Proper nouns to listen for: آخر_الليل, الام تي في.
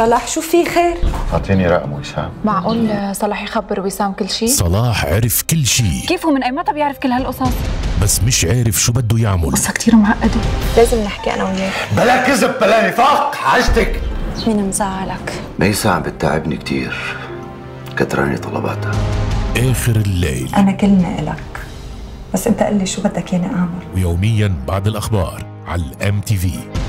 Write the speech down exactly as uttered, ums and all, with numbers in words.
صلاح شو في خير؟ اعطيني رقم وسام. معقول صلاح يخبر وسام كل شيء؟ صلاح عرف كل شيء. كيف هو من اي متى بيعرف كل هالقصص؟ بس مش عارف شو بده يعمل. قصة كثير معقدة، لازم نحكي انا وياك. بلا كذب بلا نفاق، حاجتك. مين مزعلك؟ ميساء عم بتتعبني كثير، كتراني طلباتها. آخر الليل. أنا كلمة إلك، بس أنت قل لي شو بدك ياني أعمل. ويومياً بعد الأخبار على الام تي في.